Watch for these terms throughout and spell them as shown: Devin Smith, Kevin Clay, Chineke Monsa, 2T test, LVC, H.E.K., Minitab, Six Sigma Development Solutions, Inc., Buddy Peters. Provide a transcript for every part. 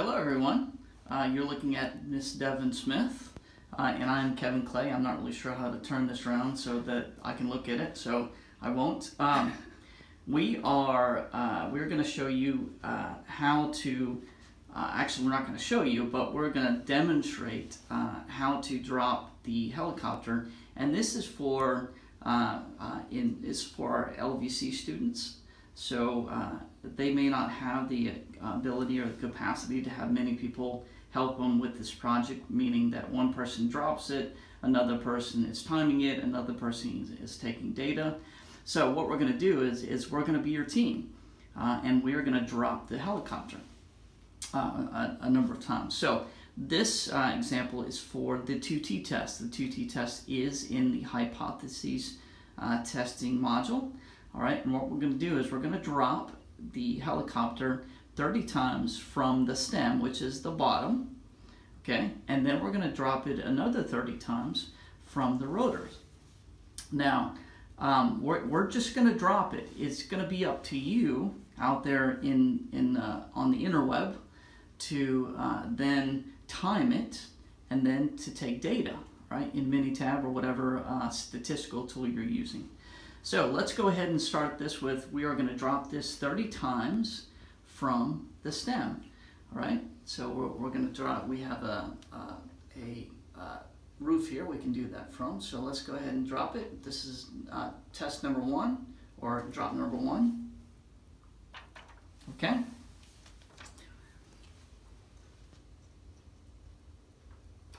Hello everyone, you're looking at Miss Devin Smith and I'm Kevin Clay. I'm not really sure how to turn this around so that I can look at it, so I won't. We're going to show you how to, actually we're not going to show you, but we're going to demonstrate how to drop the helicopter, and this is for, our LVC students. So they may not have the ability or the capacity to have many people help them with this project, meaning that one person drops it, another person is timing it, another person is taking data. So what we're going to do is we're going to be your team, and we're going to drop the helicopter a number of times. So this example is for the 2T test. The 2T test is in the hypotheses testing module. All right, and what we're going to do is we're going to drop the helicopter 30 times from the stem, which is the bottom, okay? And then we're going to drop it another 30 times from the rotors. Now, we're just going to drop it. It's going to be up to you out there on the interweb to then time it and then to take data, right, in Minitab or whatever statistical tool you're using. So let's go ahead and start this with, we are going to drop this 30 times from the stem. All right, so we're going to drop, we have a roof here we can do that from. So let's go ahead and drop it. This is test number one, or drop number one. Okay.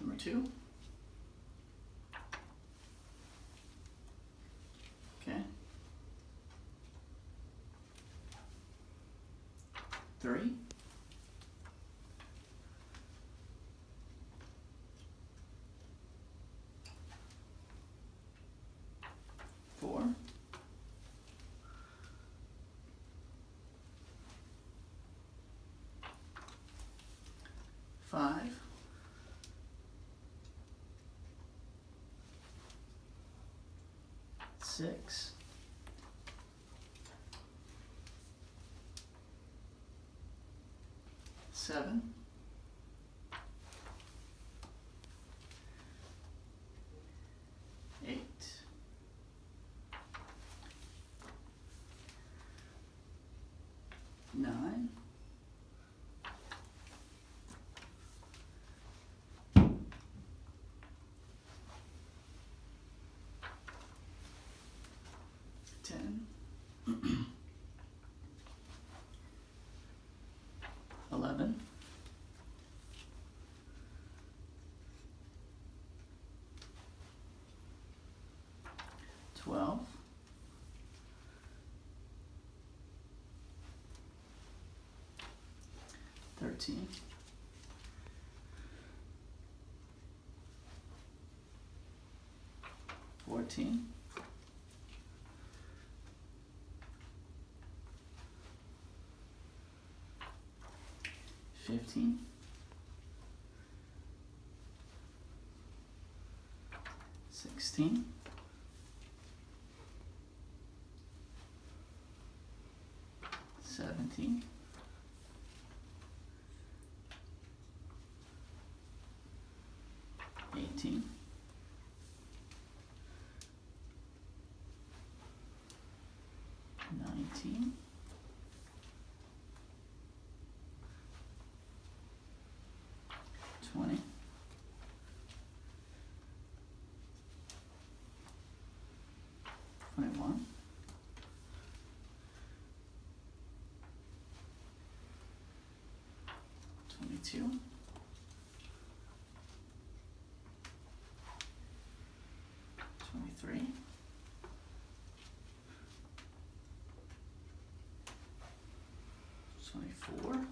Number two. Okay. 3. 4. 5. 6. 7, 8, 9, 10, 11, 12, 13, 14, 15, 16, 17, 18, 19, 20, 21, 22, 23, 24, 25,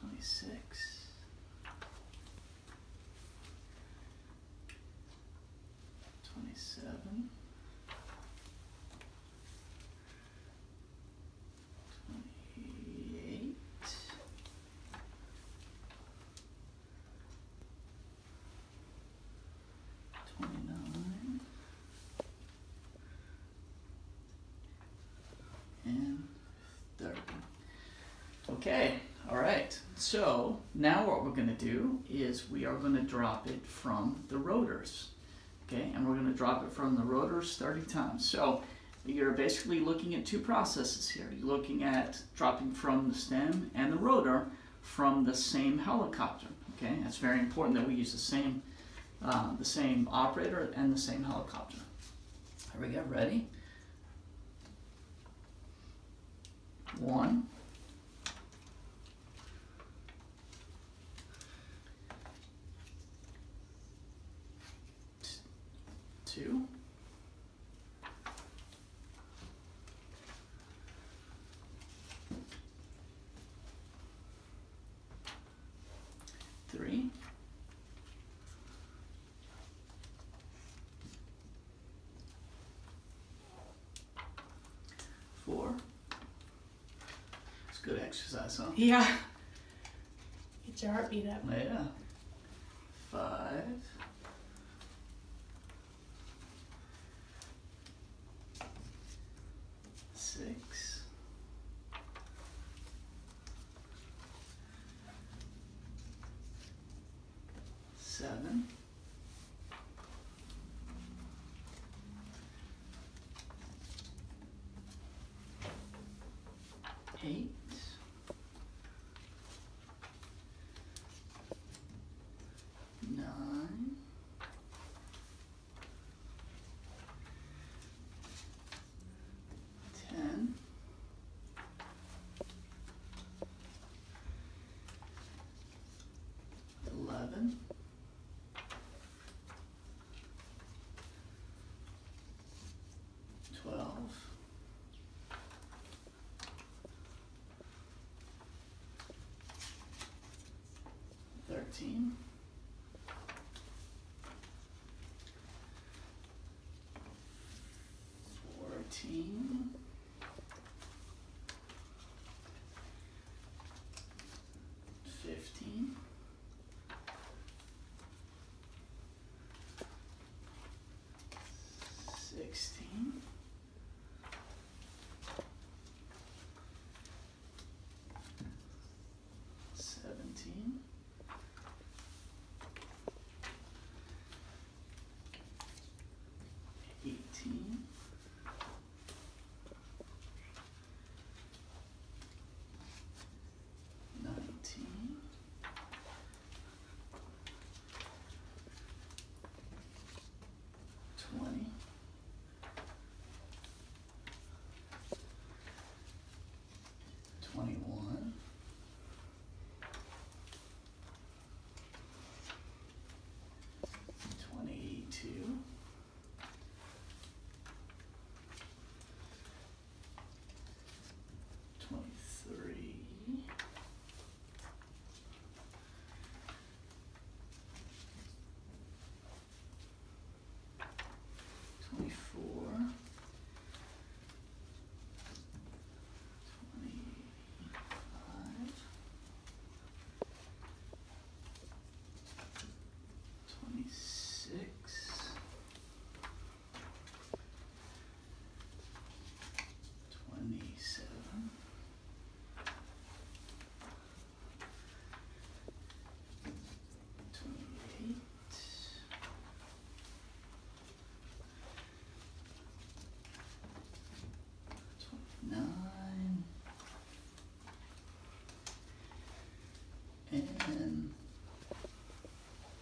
26, 27, 28, 29, Okay, all right. So now what we're going to do is we are going to drop it from the rotors. Okay, and we're going to drop it from the rotors 30 times. So you're basically looking at two processes here. You're looking at dropping from the stem and the rotor from the same helicopter. Okay, it's very important that we use the same operator and the same helicopter. Here we go, ready? 1, 2, 3, 4. It's good exercise, huh? Yeah. Get your heartbeat up. Yeah.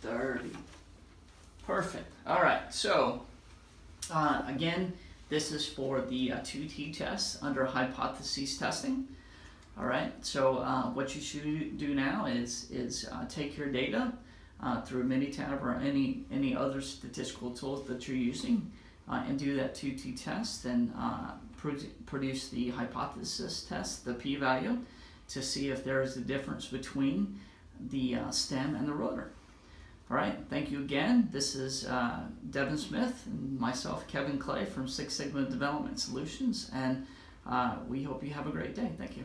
30. Perfect. All right. So again, this is for the 2T test under hypothesis testing. All right. So what you should do now is take your data through Minitab or any other statistical tools that you're using and do that 2T test and produce the hypothesis test, the p-value, to see if there is a difference between the stem and the rotor. All right, thank you again. This is Devin Smith and myself, Kevin Clay, from Six Sigma Development Solutions, and we hope you have a great day. Thank you.